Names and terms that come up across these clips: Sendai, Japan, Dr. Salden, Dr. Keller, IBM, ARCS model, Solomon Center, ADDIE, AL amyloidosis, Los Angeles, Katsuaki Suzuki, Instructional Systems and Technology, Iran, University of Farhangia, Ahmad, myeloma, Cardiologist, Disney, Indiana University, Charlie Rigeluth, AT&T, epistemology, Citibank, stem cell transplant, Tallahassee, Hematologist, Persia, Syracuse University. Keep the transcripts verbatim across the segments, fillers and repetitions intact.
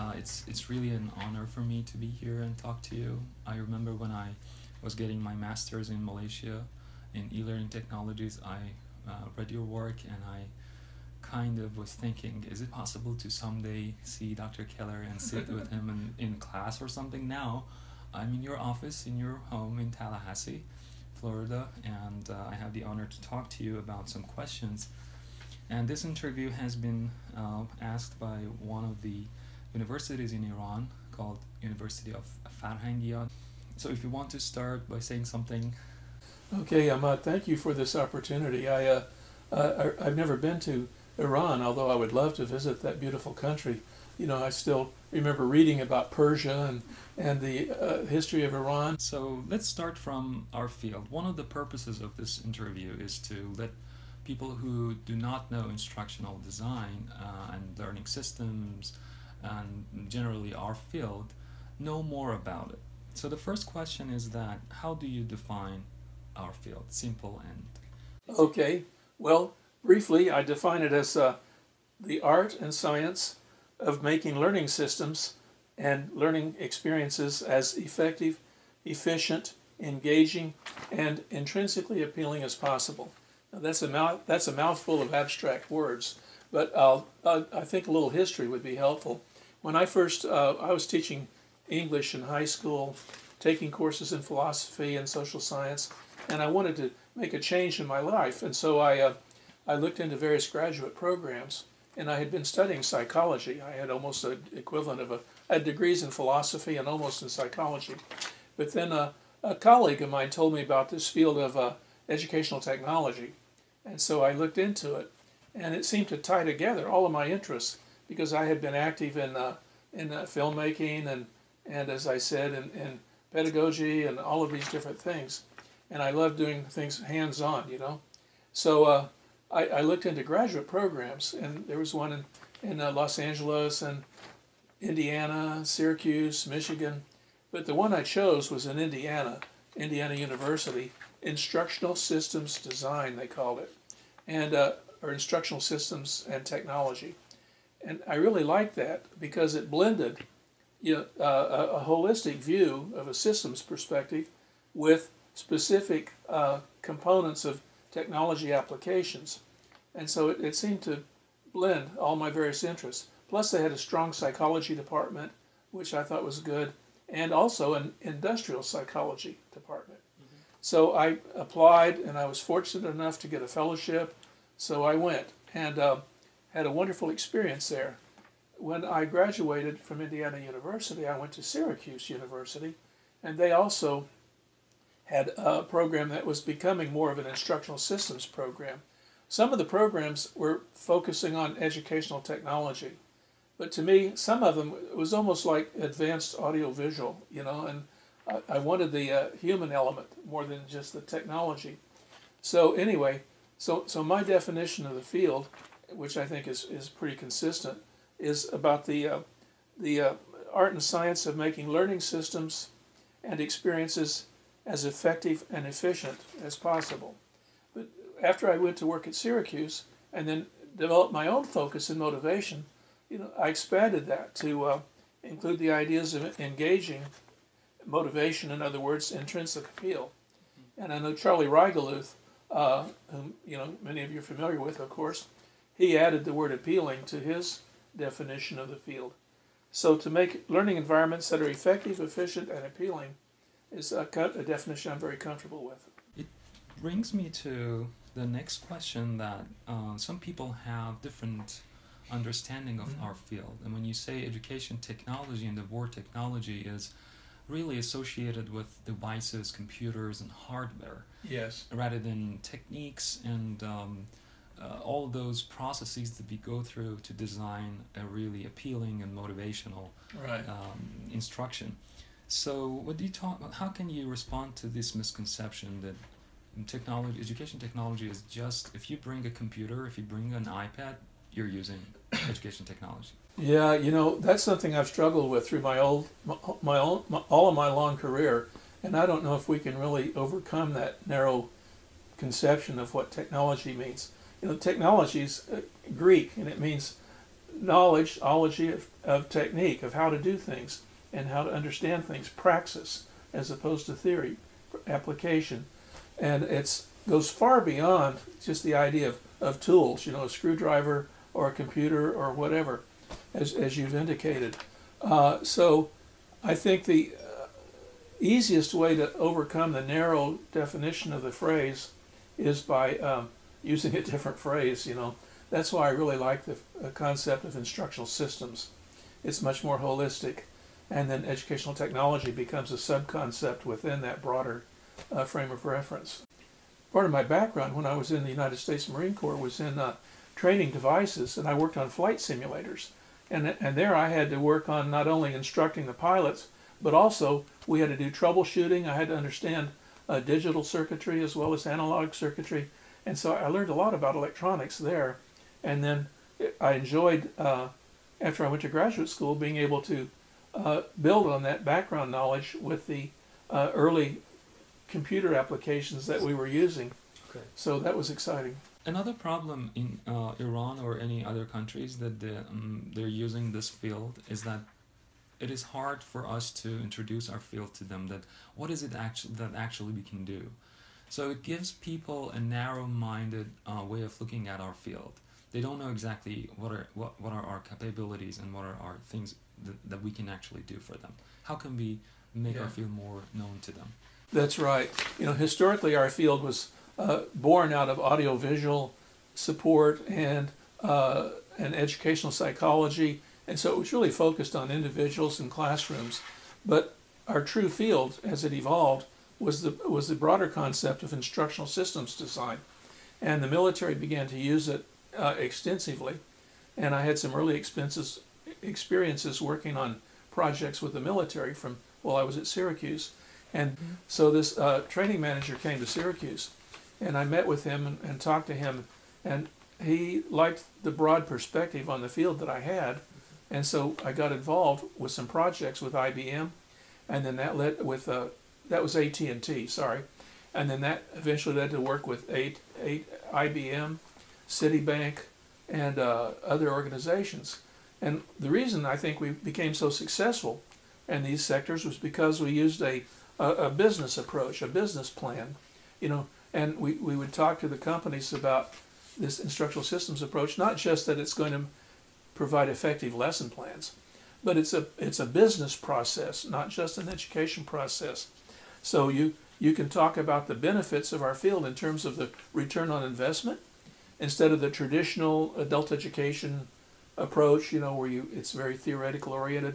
Uh, it's it's really an honor for me to be here and talk to you. I remember when I was getting my master's in Malaysia in e-learning technologies, I uh, read your work and I kind of was thinking, is it possible to someday see Doctor Keller and sit with him in, in class or something? Now I'm in your office, in your home in Tallahassee, Florida, and uh, I have the honor to talk to you about some questions. And this interview has been uh, asked by one of the universities in Iran called University of Farhangia. So if you want to start by saying something. Okay, Ahmad, thank you for this opportunity. I, uh, uh, I've never been to Iran, although I would love to visit that beautiful country. You know, I still remember reading about Persia and, and the uh, history of Iran. So let's start from our field. One of the purposes of this interview is to let people who do not know instructional design uh, and learning systems and generally our field know more about it. So the first question is that, how do you define our field? Simple and... Okay, well, briefly, I define it as uh, the art and science of making learning systems and learning experiences as effective, efficient, engaging, and intrinsically appealing as possible. Now, that's a mouth, that's a mouthful of abstract words, but I'll, I'll, I think a little history would be helpful. When I first, uh, I was teaching English in high school, taking courses in philosophy and social science, and I wanted to make a change in my life, and so I, uh, I looked into various graduate programs, and I had been studying psychology. I had almost an equivalent of a, I had degrees in philosophy and almost in psychology. But then a, a colleague of mine told me about this field of uh, educational technology, and so I looked into it, and it seemed to tie together all of my interests, because I had been active in, uh, in uh, filmmaking and, and, as I said, in, in pedagogy and all of these different things. And I love doing things hands-on, you know. So uh, I, I looked into graduate programs, and there was one in, in uh, Los Angeles and Indiana, Syracuse, Michigan. But the one I chose was in Indiana, Indiana University, Instructional Systems Design, they called it, and uh, or Instructional Systems and Technology. And I really liked that because it blended, you know, uh, a, a holistic view of a systems perspective with specific uh, components of technology applications. And so it, it seemed to blend all my various interests. Plus they had a strong psychology department, which I thought was good, and also an industrial psychology department. Mm-hmm. So I applied, and I was fortunate enough to get a fellowship, so I went and uh, had a wonderful experience there. When I graduated from Indiana University, I went to Syracuse University, and they also had a program that was becoming more of an instructional systems program. Some of the programs were focusing on educational technology, but to me, some of them, it was almost like advanced audiovisual, you know, and I, I wanted the uh, human element more than just the technology. So anyway, so, so my definition of the field, which I think is, is pretty consistent, is about the, uh, the uh, art and science of making learning systems and experiences as effective and efficient as possible. But after I went to work at Syracuse and then developed my own focus and motivation, you know, I expanded that to uh, include the ideas of engaging motivation, in other words, intrinsic appeal. And I know Charlie Rigeluth, uh, whom you know many of you are familiar with, of course, he added the word appealing to his definition of the field. So to make learning environments that are effective, efficient, and appealing is a, a definition I'm very comfortable with. It brings me to the next question, that uh, some people have different understanding of mm-hmm. our field. And when you say education technology, and the word technology is really associated with devices, computers, and hardware. Yes. Rather than techniques and um, uh, all those processes that we go through to design a really appealing and motivational right. um, instruction. So, what do you talk? How can you respond to this misconception that technology, education technology, is just if you bring a computer, if you bring an iPad, you're using education technology? Yeah, you know, that's something I've struggled with through my old, my, my, old, my all of my long career, and I don't know if we can really overcome that narrow conception of what technology means. You know, technology's Greek, and it means knowledge, ology of, of technique, of how to do things and how to understand things, praxis as opposed to theory, application. And it goes far beyond just the idea of, of tools, you know, a screwdriver or a computer or whatever, as, as you've indicated. Uh, so I think the uh, easiest way to overcome the narrow definition of the phrase is by um, using a different phrase, you know. That's why I really like the uh, concept of instructional systems. It's much more holistic, and then educational technology becomes a sub-concept within that broader uh, frame of reference. Part of my background when I was in the United States Marine Corps was in uh, training devices, and I worked on flight simulators. And, and there I had to work on not only instructing the pilots, but also we had to do troubleshooting. I had to understand uh, digital circuitry as well as analog circuitry. And so I learned a lot about electronics there. And then I enjoyed, uh, after I went to graduate school, being able to uh, build on that background knowledge with the uh, early computer applications that we were using. Okay. So that was exciting. Another problem in uh, Iran or any other countries that the, um, they're using this field is that it is hard for us to introduce our field to them, that what is it actually that actually we can do. So it gives people a narrow-minded uh, way of looking at our field. They don't know exactly what are what, what are our capabilities and what are our things that, that we can actually do for them. How can we make yeah. our field more known to them? That's right. You know, historically our field was uh, born out of audiovisual support and uh, and educational psychology, and so it was really focused on individuals and classrooms. But our true field, as it evolved, was the was the broader concept of instructional systems design, and the military began to use it Uh, extensively, and I had some early expenses, experiences working on projects with the military from while well, I was at Syracuse. And mm-hmm. so this uh, training manager came to Syracuse, and I met with him and, and talked to him, and he liked the broad perspective on the field that I had, and so I got involved with some projects with I B M, and then that led with uh, that was A T and T, sorry, and then that eventually led to work with eight, eight I B M, Citibank, and uh, other organizations. And the reason I think we became so successful in these sectors was because we used a, a, a business approach, a business plan, you know, and we, we would talk to the companies about this instructional systems approach, not just that it's going to provide effective lesson plans, but it's a, it's a business process, not just an education process. So you, you can talk about the benefits of our field in terms of the return on investment, instead of the traditional adult education approach, you know, where you it's very theoretical oriented.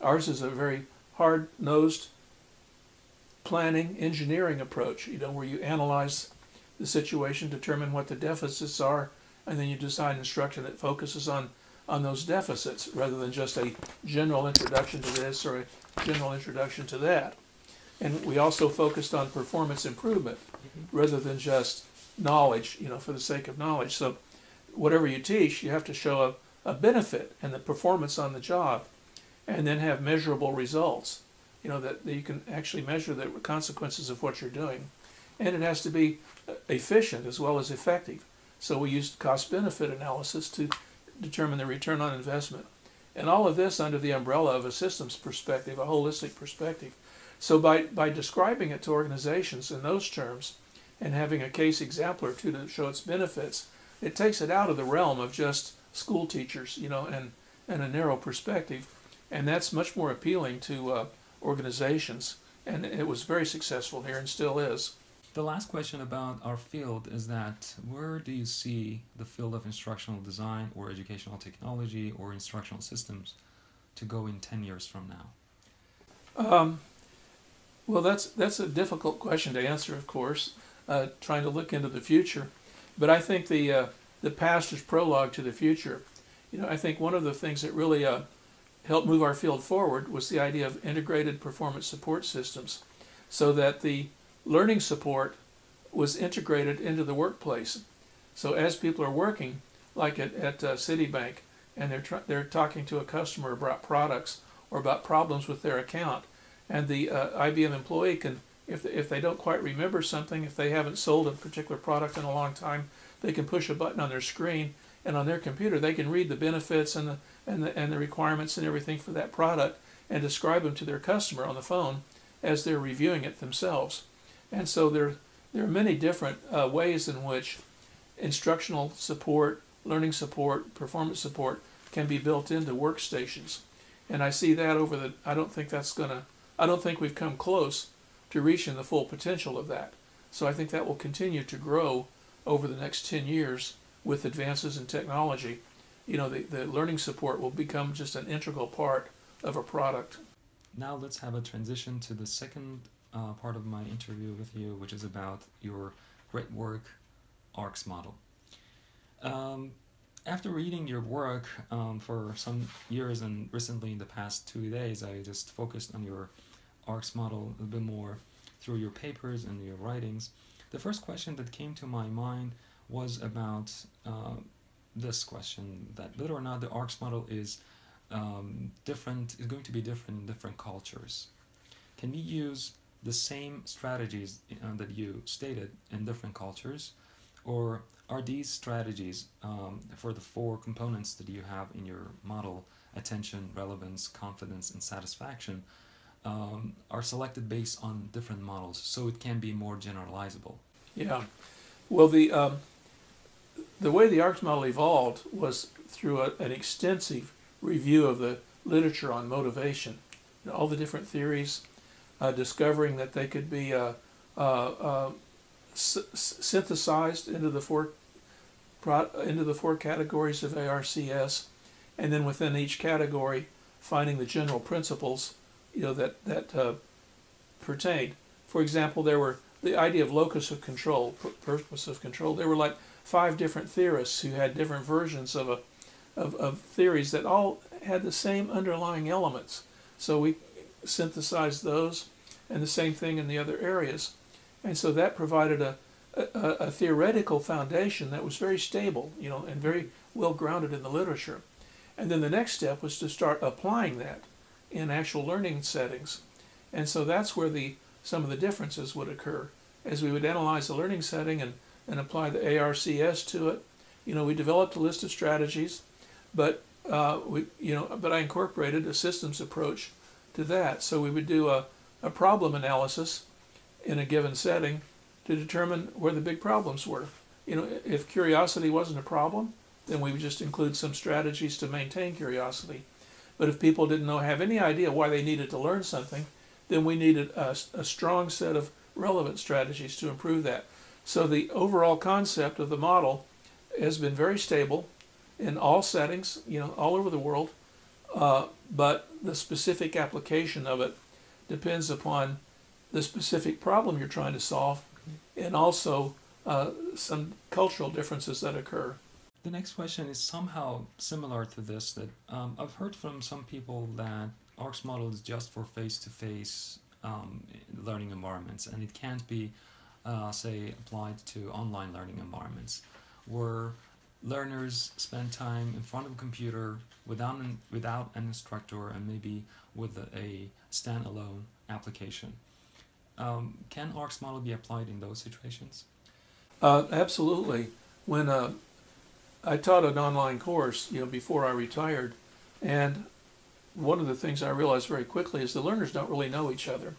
Ours is a very hard-nosed planning, engineering approach, you know, where you analyze the situation, determine what the deficits are, and then you design instruction that focuses on, on those deficits rather than just a general introduction to this or a general introduction to that. And we also focused on performance improvement rather than just knowledge, you know, for the sake of knowledge. So whatever you teach, you have to show a, a benefit and the performance on the job, and then have measurable results, you know, that, that you can actually measure the consequences of what you're doing. And it has to be efficient as well as effective. So we used cost-benefit analysis to determine the return on investment. And all of this under the umbrella of a systems perspective, a holistic perspective. So by, by describing it to organizations in those terms, and having a case example or two to show its benefits, it takes it out of the realm of just school teachers, you know, and, and a narrow perspective. And that's much more appealing to uh, organizations. And it was very successful here and still is. The last question about our field is that where do you see the field of instructional design or educational technology or instructional systems to go in ten years from now? Um, well, that's, that's a difficult question to answer, of course. Uh, trying to look into the future, but I think the uh, the past is prologue to the future. You know, I think one of the things that really uh, helped move our field forward was the idea of integrated performance support systems, so that the learning support was integrated into the workplace. So as people are working, like at, at uh, Citibank, and they're tr they're talking to a customer about products or about problems with their account, and the uh, I B M employee can. If, if they don't quite remember something, if they haven't sold a particular product in a long time, they can push a button on their screen and on their computer they can read the benefits and the, and the, and the requirements and everything for that product and describe them to their customer on the phone as they're reviewing it themselves. And so there, there are many different uh, ways in which instructional support, learning support, performance support can be built into workstations. And I see that over the, I don't think that's going to, I don't think we've come close to reaching the full potential of that. So I think that will continue to grow over the next ten years with advances in technology. You know, the, the learning support will become just an integral part of a product. Now let's have a transition to the second uh, part of my interview with you, which is about your great work, ARCS model. Um, After reading your work um, for some years, and recently in the past two days, I just focused on your ARCS model a bit more through your papers and your writings. The first question that came to my mind was about uh, this question, that whether or not the ARCS model is um, different, is going to be different in different cultures. Can we use the same strategies uh, that you stated in different cultures, or are these strategies um, for the four components that you have in your model, attention, relevance, confidence, and satisfaction, um, are selected based on different models, so it can be more generalizable? Yeah. Well, the um, the way the ARCS model evolved was through a, an extensive review of the literature on motivation, you know, all the different theories, uh, discovering that they could be uh, uh, uh, S synthesized into the four pro into the four categories of ARCS, and then within each category finding the general principles, you know, that that uh, pertained. For example, there were the idea of locus of control, purpose of control. There were like five different theorists who had different versions of a of, of theories that all had the same underlying elements. So we synthesized those, and the same thing in the other areas. And so that provided a, a, a theoretical foundation that was very stable, you know, and very well grounded in the literature. And then the next step was to start applying that in actual learning settings. And so that's where the some of the differences would occur. As we would analyze the learning setting and, and apply the ARCS to it, you know, we developed a list of strategies, but uh, we, you know, but I incorporated a systems approach to that. So we would do a, a problem analysis in a given setting to determine where the big problems were. You know, if curiosity wasn't a problem, then we would just include some strategies to maintain curiosity. But if people didn't know, have any idea why they needed to learn something, then we needed a, a strong set of relevant strategies to improve that. So the overall concept of the model has been very stable in all settings, you know, all over the world, uh, but the specific application of it depends upon the specific problem you're trying to solve, and also uh, some cultural differences that occur. The next question is somehow similar to this, that um, I've heard from some people that ARCS model is just for face-to-face um, learning environments, and it can't be, uh, say, applied to online learning environments, where learners spend time in front of a computer without an, without an instructor and maybe with a, a standalone application. Um, can ARCS model be applied in those situations? Uh, absolutely. When uh, I taught an online course, you know, before I retired, and one of the things I realized very quickly is the learners don't really know each other.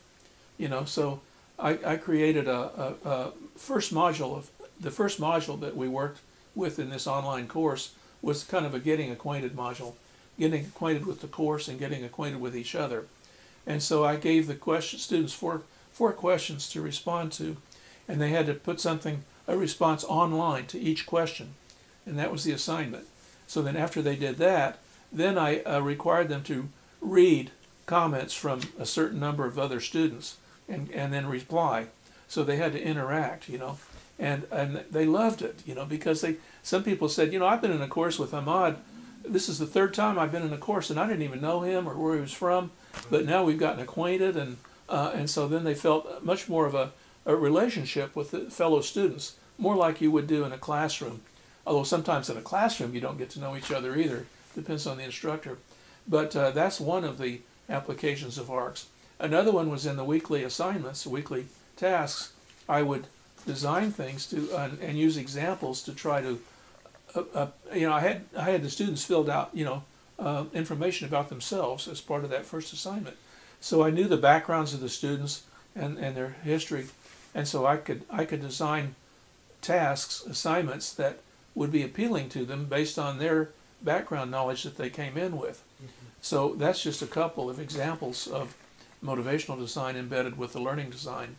You know, so I, I created a, a, a first module of the first module that we worked with in this online course was kind of a getting acquainted module, getting acquainted with the course and getting acquainted with each other. And so I gave the question students four. four questions to respond to, and they had to put something, a response online to each question, and that was the assignment. So then after they did that, then I uh, required them to read comments from a certain number of other students and, and then reply. So they had to interact, you know, and, and they loved it, you know, because they, some people said, you know, I've been in a course with Ahmad, this is the third time I've been in a course and I didn't even know him or where he was from, but now we've gotten acquainted, and Uh, and so then they felt much more of a, a relationship with the fellow students, more like you would do in a classroom. Although sometimes in a classroom you don't get to know each other either, depends on the instructor. But uh, that's one of the applications of ARCS. Another one was in the weekly assignments, weekly tasks. I would design things to uh, and use examples to try to uh, uh, you know, I had I had the students filled out, you know, uh, information about themselves as part of that first assignment. So I knew the backgrounds of the students and and their history, and so I could I could design tasks, assignments that would be appealing to them based on their background knowledge that they came in with. Mm-hmm. So that's just a couple of examples of motivational design embedded with the learning design.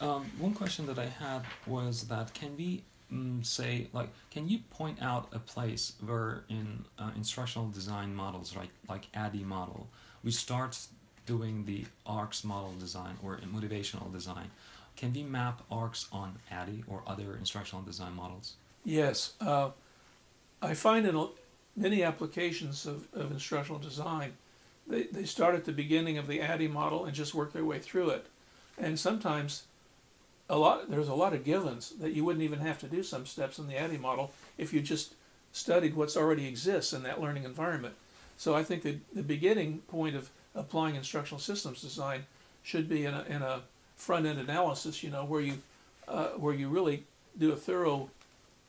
Um, one question that I had was that can we um, say, like, can you point out a place where in uh, instructional design models, right, like ADDIE model, we start doing the ARCS model design or motivational design? Can we map ARCS on ADDIE or other instructional design models? Yes. Uh, I find in many applications of, of instructional design, they, they start at the beginning of the ADDIE model and just work their way through it. And sometimes a lot there's a lot of givens that you wouldn't even have to do some steps in the ADDIE model if you just studied what's already exists in that learning environment. So I think that the beginning point of applying instructional systems design should be in a, in a front-end analysis, you know, where you uh, where you really do a thorough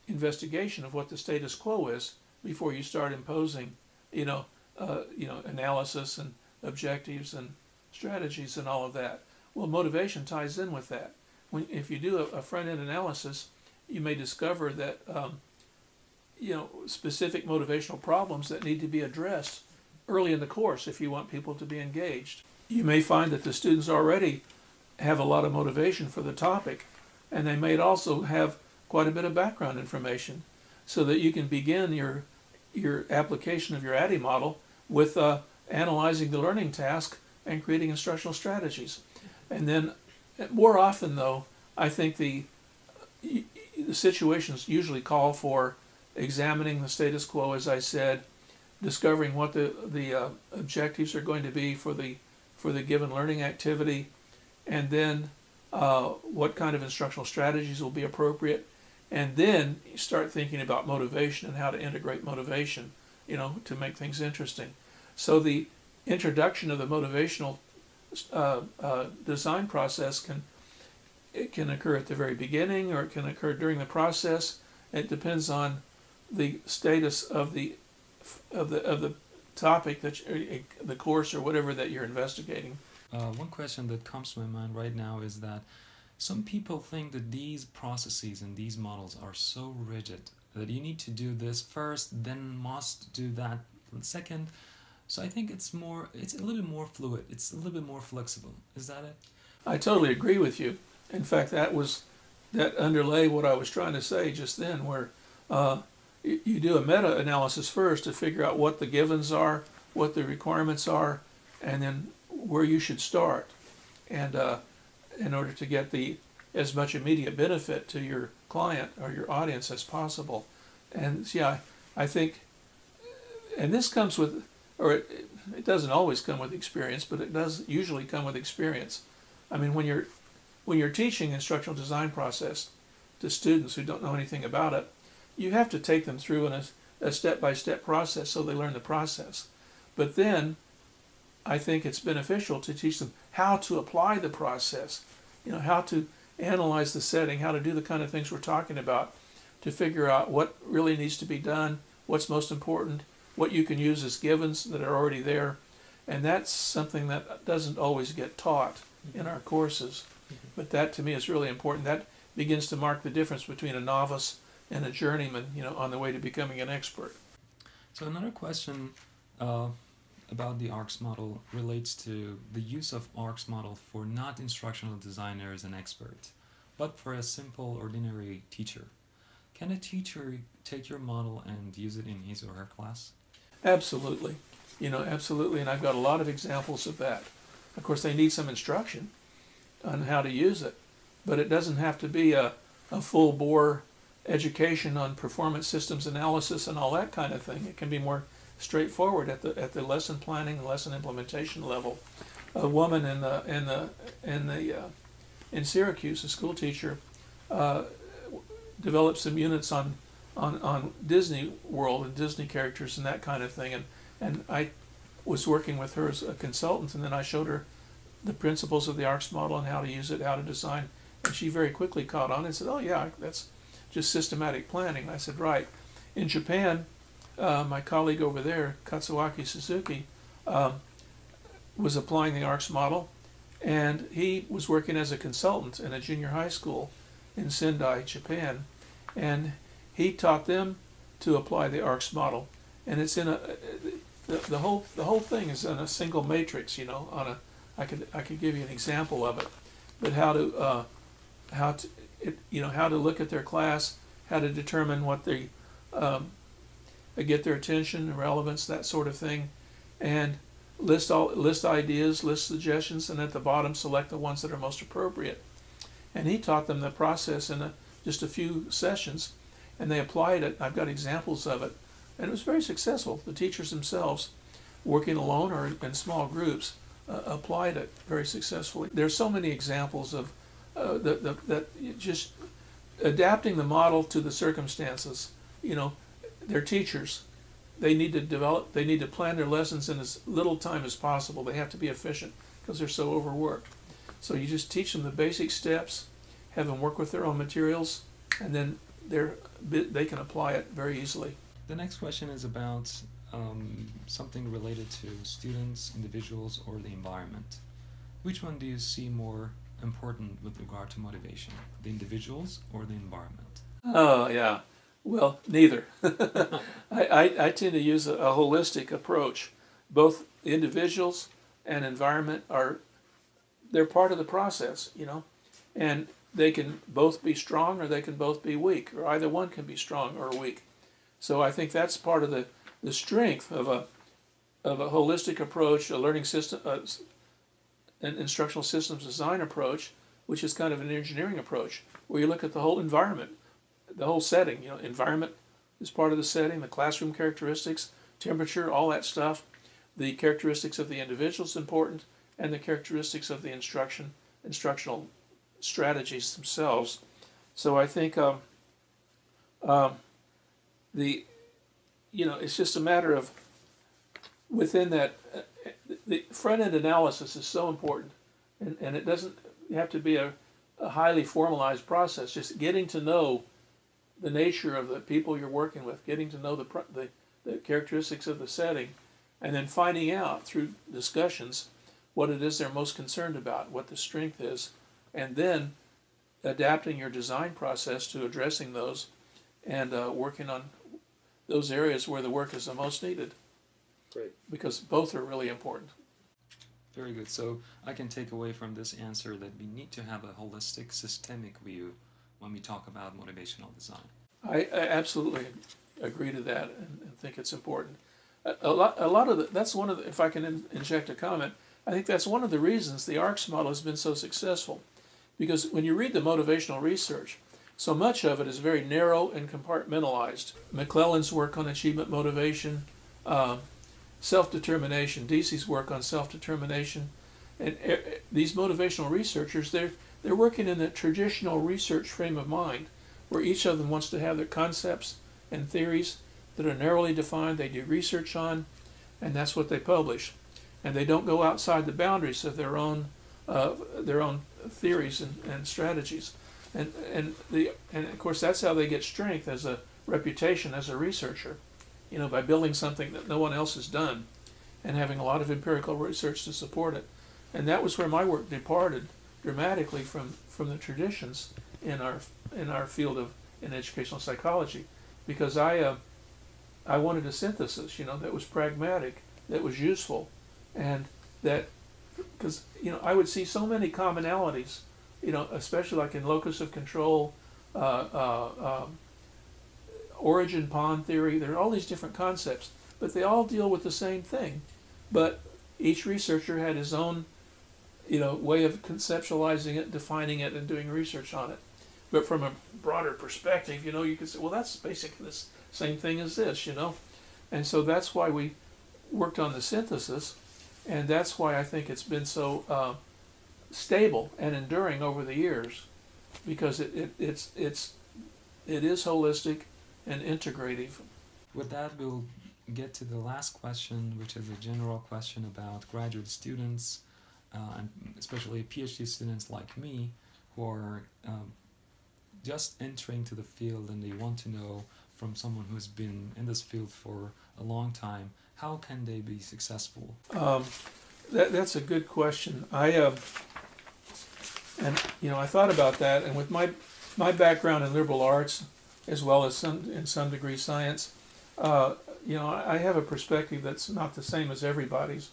investigation of what the status quo is before you start imposing, you know, uh, you know, analysis and objectives and strategies and all of that. Well, motivation ties in with that. When if you do a, a front-end analysis, you may discover that um, you know, specific motivational problems that need to be addressed early in the course if you want people to be engaged. You may find that the students already have a lot of motivation for the topic, and they may also have quite a bit of background information, so that you can begin your your application of your ADDIE model with uh, analyzing the learning task and creating instructional strategies. And then more often though, I think the, the situations usually call for examining the status quo, as I said, discovering what the, the uh, objectives are going to be for the, for the given learning activity, and then uh, what kind of instructional strategies will be appropriate, and then you start thinking about motivation and how to integrate motivation, you know, to make things interesting. So the introduction of the motivational uh, uh, design process can it can occur at the very beginning, or it can occur during the process. It depends on the status of the of the of the topic that you, the course or whatever that you're investigating. Uh, one question that comes to my mind right now is that some people think that these processes and these models are so rigid that you need to do this first, then must do that second. So I think it's more, it's a little bit more fluid. It's a little bit more flexible. Is that it? I totally agree with you. In fact, that was that underlay what I was trying to say just then, where uh, you, you do a meta-analysis first to figure out what the givens are, what the requirements are, and then where you should start, and uh, in order to get the as much immediate benefit to your client or your audience as possible. And yeah, I think, and this comes with, or it, it doesn't always come with experience, but it does usually come with experience. I mean, when you're when you're teaching instructional design process to students who don't know anything about it, you have to take them through in a, a step-by-step process so they learn the process. But then I think it's beneficial to teach them how to apply the process, you know, how to analyze the setting, how to do the kind of things we're talking about, to figure out what really needs to be done, what's most important, what you can use as givens that are already there. And that's something that doesn't always get taught in our courses. But that to me is really important. That begins to mark the difference between a novice and a journeyman, you know, on the way to becoming an expert. So another question uh about the ARCS model relates to the use of ARCS model for not instructional designers and experts, but for a simple, ordinary teacher. Can a teacher take your model and use it in his or her class? Absolutely. You know, absolutely. And I've got a lot of examples of that. Of course, they need some instruction on how to use it, but it doesn't have to be a, a full-bore education on performance systems analysis and all that kind of thing. It can be more straightforward at the at the lesson planning and lesson implementation level. A woman in the in the in the uh, in Syracuse, a school teacher, uh, developed some units on on on Disney World and Disney characters and that kind of thing. And and I was working with her as a consultant, and then I showed her the principles of the ARCS model and how to use it, how to design. And she very quickly caught on and said, "Oh yeah, that's just systematic planning." And I said, "Right." In Japan, uh, my colleague over there, Katsuaki Suzuki, um, was applying the ARCS model, and he was working as a consultant in a junior high school in Sendai, Japan, and he taught them to apply the ARCS model. And it's in a the, the whole the whole thing is in a single matrix, you know. On a I could I could give you an example of it, but how to uh, how to it, you know, how to look at their class, how to determine what they um, get their attention, relevance, that sort of thing, and list all list ideas, list suggestions, and at the bottom select the ones that are most appropriate. And he taught them the process in a, just a few sessions, and they applied it. I've got examples of it, and it was very successful. The teachers themselves, working alone or in small groups, uh, applied it very successfully. There's so many examples of uh, the, the, that just adapting the model to the circumstances. You know, they're teachers. They need to develop, they need to plan their lessons in as little time as possible. They have to be efficient because they're so overworked. So you just teach them the basic steps, have them work with their own materials, and then they're, they can apply it very easily. The next question is about um, something related to students, individuals, or the environment. Which one do you see more important with regard to motivation, the individuals or the environment? Oh, yeah. Well, neither. I, I, I tend to use a, a holistic approach. Both individuals and environment are they're part of the process, you know, and they can both be strong or they can both be weak, or either one can be strong or weak. So I think that's part of the, the strength of a of a holistic approach, a learning system, uh, an instructional systems design approach, which is kind of an engineering approach, where you look at the whole environment, the whole setting. You know, environment is part of the setting, the classroom characteristics, temperature, all that stuff. The characteristics of the individual is important, and the characteristics of the instruction, instructional strategies themselves. So I think um, um, the, you know, it's just a matter of within that, uh, the front-end analysis is so important, and, and it doesn't have to be a, a highly formalized process, just getting to know the nature of the people you're working with, getting to know the, the, the characteristics of the setting, and then finding out through discussions what it is they're most concerned about, what the strength is, and then adapting your design process to addressing those and uh, working on those areas where the work is the most needed. Great. Because both are really important. Very good. So I can take away from this answer that we need to have a holistic, systemic view when we talk about motivational design. I, I absolutely agree to that and, and think it's important. A, a, lot, a lot of the, that's one of the, if I can in, inject a comment, I think that's one of the reasons the ARCS model has been so successful, because when you read the motivational research, so much of it is very narrow and compartmentalized. McClellan's work on achievement motivation, uh, self-determination, Deasy's work on self-determination, and uh, these motivational researchers, they're, they're working in the traditional research frame of mind, where each of them wants to have their concepts and theories that are narrowly defined, they do research on, and that's what they publish. And they don't go outside the boundaries of their own uh, their own theories and, and strategies, and and the and of course that's how they get strength as a reputation as a researcher, you know, by building something that no one else has done, and having a lot of empirical research to support it. And that was where my work departed dramatically from from the traditions in our in our field of in educational psychology, because I uh, I wanted a synthesis, you know, that was pragmatic, that was useful. And that, because, you know, I would see so many commonalities, you know, especially like in locus of control, uh, uh, um, origin pond theory, there are all these different concepts, but they all deal with the same thing. But each researcher had his own, you know, way of conceptualizing it, defining it, and doing research on it. But from a broader perspective, you know, you could say, well, that's basically the same thing as this, you know. And so that's why we worked on the synthesis. And that's why I think it's been so uh, stable and enduring over the years, because it, it, it's, it's, it is holistic and integrative. With that, we'll get to the last question, which is a general question about graduate students, uh, and especially PhD students like me, who are um, just entering to the field and they want to know from someone who's been in this field for a long time? How can they be successful? Um, that, that's a good question. I uh, and you know I thought about that, and with my my background in liberal arts as well as some in some degree science, uh, you know I have a perspective that's not the same as everybody's.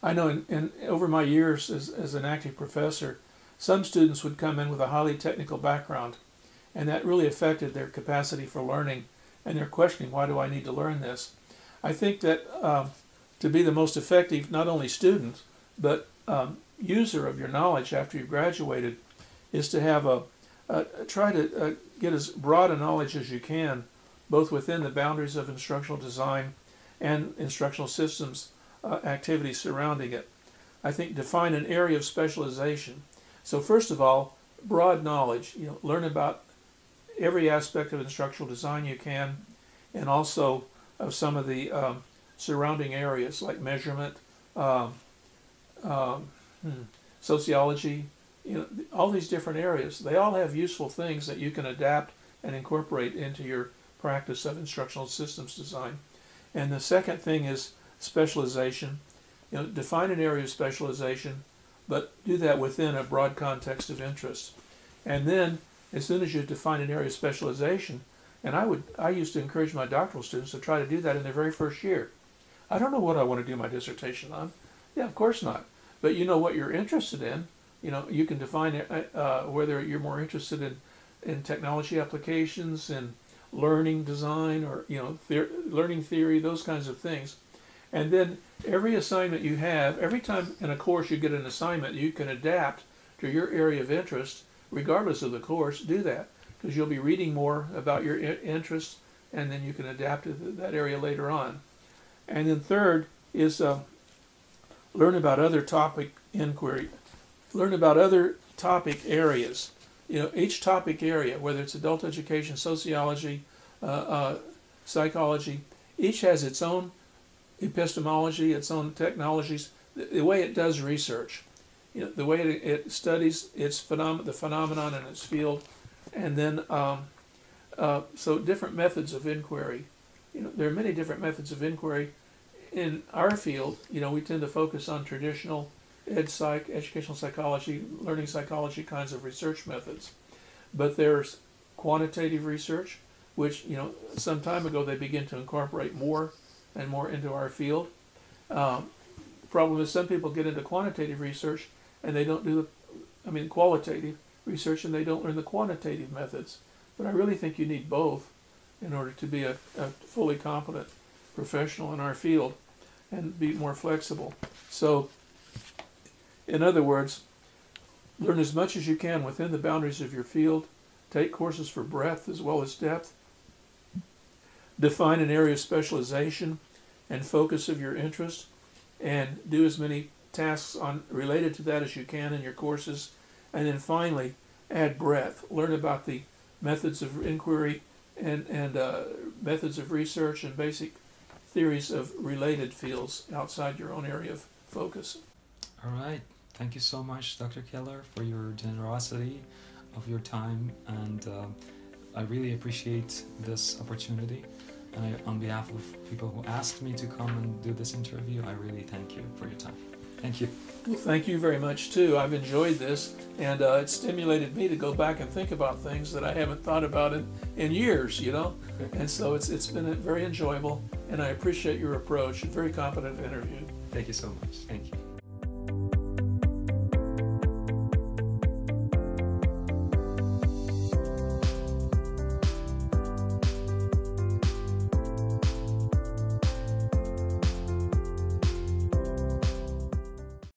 I know, in, in over my years as as an active professor, some students would come in with a highly technical background, and that really affected their capacity for learning and their questioning, why do I need to learn this? I think that um, to be the most effective, not only student, but um, user of your knowledge after you've graduated, is to have a, a try to uh, get as broad a knowledge as you can, both within the boundaries of instructional design and instructional systems uh, activities surrounding it. I think define an area of specialization. So first of all, broad knowledge. You know, learn about every aspect of instructional design you can, and also of some of the um, surrounding areas like measurement, um, um, hmm, sociology, you know, all these different areas. They all have useful things that you can adapt and incorporate into your practice of instructional systems design. And the second thing is specialization. You know, define an area of specialization, but do that within a broad context of interest. And then, as soon as you define an area of specialization, and I would, I used to encourage my doctoral students to try to do that in their very first year. I don't know what I want to do my dissertation on. Yeah, of course not. But you know what you're interested in. You know, you can define uh, whether you're more interested in, in technology applications, in learning design, or, you know, theor learning theory, those kinds of things. And then every assignment you have, every time in a course you get an assignment, you can adapt to your area of interest, regardless of the course. Do that, because you'll be reading more about your interests, and then you can adapt to that area later on. And then third is uh, learn about other topic inquiry. Learn about other topic areas. You know, each topic area, whether it's adult education, sociology, uh, uh, psychology, each has its own epistemology, its own technologies, the, the way it does research. You know, the way it, it studies its phenom the phenomenon in its field, and then um, uh, so different methods of inquiry. You know, there are many different methods of inquiry. In our field, you know, we tend to focus on traditional ed psych, educational psychology, learning psychology kinds of research methods. But there's quantitative research, which, you know, some time ago they began to incorporate more and more into our field. Um, problem is, some people get into quantitative research, and they don't do the, I mean, qualitative research, and they don't learn the quantitative methods. But I really think you need both in order to be a, a fully competent professional in our field and be more flexible. So, in other words, learn as much as you can within the boundaries of your field. Take courses for breadth as well as depth. Define an area of specialization and focus of your interest, and do as many tasks on related to that as you can in your courses. And then finally, add breadth. Learn about the methods of inquiry and, and uh, methods of research and basic theories of related fields outside your own area of focus. All right. Thank you so much, Doctor Keller, for your generosity of your time. And uh, I really appreciate this opportunity. And I, on behalf of people who asked me to come and do this interview, I really thank you for your time. Thank you. Well, thank you very much, too. I've enjoyed this, and uh, it stimulated me to go back and think about things that I haven't thought about in, in years, you know? And so it's it's been very enjoyable, and I appreciate your approach. A very competent interview. Thank you so much. Thank you.